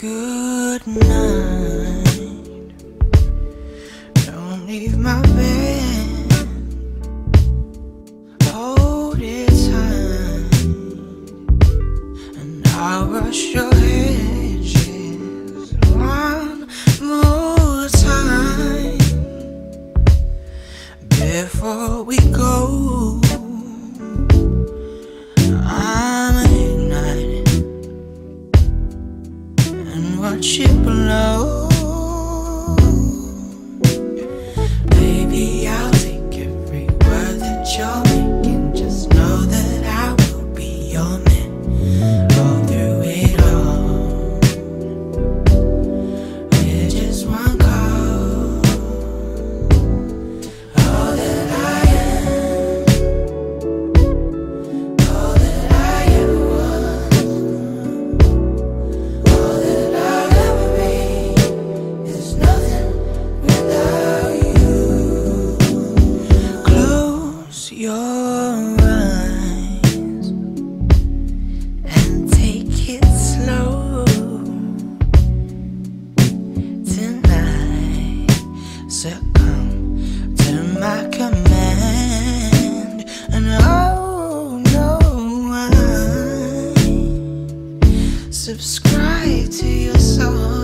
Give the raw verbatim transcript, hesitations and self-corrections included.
Good night. Don't leave my bed. Hold it tight, and I'll brush your hedges one more time before we go. Watch it blow. Baby, I'll take every word that you're making. Just know that I will be your man all through it all. It's just one call, all that I am, all that I ever was, all that I. Your eyes and take it slow tonight. Succumb to my command, and oh no, I subscribe to your soul.